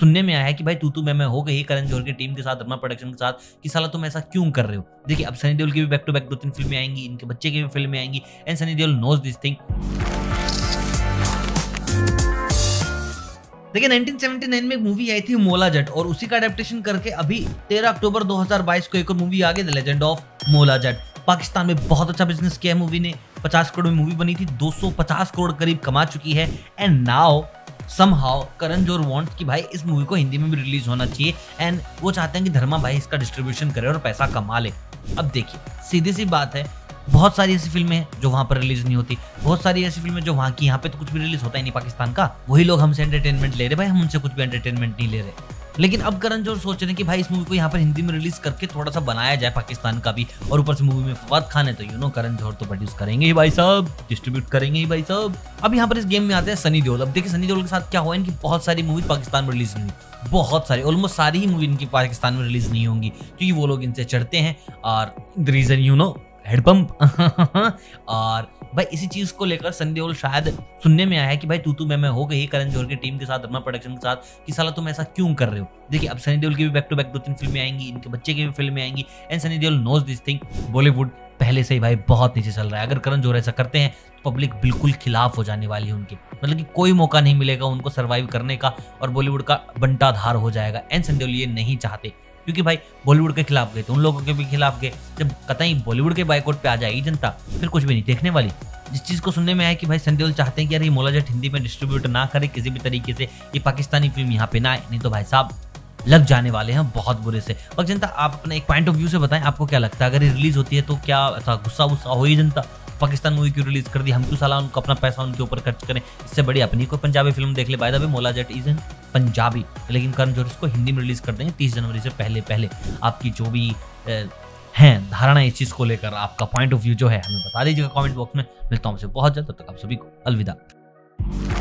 सुनने में आया है कि भाई तू मैं हो गई करण जौहर की टीम के साथ, धर्मा प्रोडक्शन के साथ, कि साला तुम ऐसा क्यों कर रहे हो। देखिए अब सनी देओल की भी बैक टू बैक 2-3 फिल्में आएंगी, इनके बच्चे की भी फिल्में आएंगी, and Sunny Deol knows this thing. देखिए 1979 में एक मूवी आई थी मौला जट्ट, और उसी का अडेप्टेशन करके अभी 13 अक्टूबर 2022 को एक और मूवी आ गई, द लेजेंड ऑफ मौला जट्ट। पाकिस्तान में बहुत अच्छा बिजनेस किया है मूवी ने, 50 करोड़ में मूवी बनी थी, 250 करोड़ करीब कमा चुकी है। And now somehow Karan Johar wants कि भाई इस मूवी को हिंदी में भी रिलीज होना चाहिए, एंड वो चाहते हैं कि धर्मा भाई इसका डिस्ट्रीब्यूशन करे और पैसा कमा ले। अब देखिए सीधी सी बात है, बहुत सारी ऐसी फिल्में हैं जो वहाँ पर रिलीज नहीं होती, बहुत सारी ऐसी फिल्में जो वहाँ की, यहाँ पे तो कुछ भी रिलीज होता ही नहीं पाकिस्तान का, वही लोग हमसे एंटरटेनमेंट ले रहे, भाई हम उनसे कुछ भी एंटरटेनमेंट नहीं ले रहे। लेकिन अब करण जौहर सोच रहे हैं कि भाई इस मूवी को यहाँ पर हिंदी में रिलीज करके थोड़ा सा बनाया जाए पाकिस्तान का भी, और ऊपर से मूवी में फवाद खान है तो यू नो करण जौहर तो प्रोड्यूस करेंगे ही भाई साहब, डिस्ट्रीब्यूट करेंगे ही भाई साहब। अब यहाँ पर इस गेम में आते हैं सनी देओल। अब देखिए सनी देओल के साथ क्या हुआ, इनकी बहुत सारी मूवी पाकिस्तान में रिलीज हुई, बहुत सारी, ऑलमोस्ट सारी ही मूवी इनकी पाकिस्तान में रिलीज नहीं होंगी, क्योंकि वो लोग इनसे चढ़ते हैं और द रीजन यू नो हेडपम्प। और भाई इसी चीज को लेकर सनी देओल, शायद सुनने में आया है कि भाई तू मैं हो गई करण जौहर की टीम के साथ, धर्मा प्रोडक्शन के साथ, कि साला तुम ऐसा क्यों कर रहे हो। देखिए अब सनी देओल की भी बैक टू बैक 2-3 फिल्में आएंगी, इनके बच्चे की भी फिल्में आएंगी, and Sunny Deol knows this thing. Bollywood पहले से ही भाई बहुत नीचे चल रहा है, अगर करण जौहर ऐसा करते हैं तो पब्लिक बिल्कुल खिलाफ हो जाने वाली है उनके, मतलब कि कोई मौका नहीं मिलेगा उनको सर्वाइव करने का, और बॉलीवुड का बंटाधार हो जाएगा। एंड सनी देओल ये नहीं चाहते, क्योंकि भाई बॉलीवुड के खिलाफ गए तो उन लोगों के भी खिलाफ गए, जब कतई बॉलीवुड के बायकॉट पे आ जाएगी जनता फिर कुछ भी नहीं देखने वाली। जिस चीज़ को सुनने में आया कि भाई सनी देओल चाहते हैं कि यार ये मौला जट्ट हिंदी में डिस्ट्रीब्यूट ना करे किसी भी तरीके से, ये पाकिस्तानी फिल्म यहाँ पे ना आए, नहीं तो भाई साहब लग जाने वाले हैं बहुत बुरे से। पर जनता आप अपने एक पॉइंट ऑफ व्यू से बताएं, आपको क्या लगता है, अगर ये रिलीज होती है तो क्या ऐसा गुस्सा वुस्सा हो ही जनता, पाकिस्तान मूवी क्यों रिलीज कर दी, हम क्यों साला उनको अपना पैसा उनके ऊपर खर्च करें, इससे बड़ी अपनी कोई पंजाबी फिल्म देख ले। बाय द वे मौला जट्ट इज इन पंजाबी, लेकिन करण जौहर इसको हिंदी में रिलीज कर देंगे 30 जनवरी से पहले। आपकी जो भी हैं धारणा इस चीज़ को लेकर, आपका पॉइंट ऑफ व्यू जो है हमें बता दीजिएगा कॉमेंट बॉक्स में। मिलता हूँ आपसे बहुत जल्द, तब तक आप सभी को अलविदा।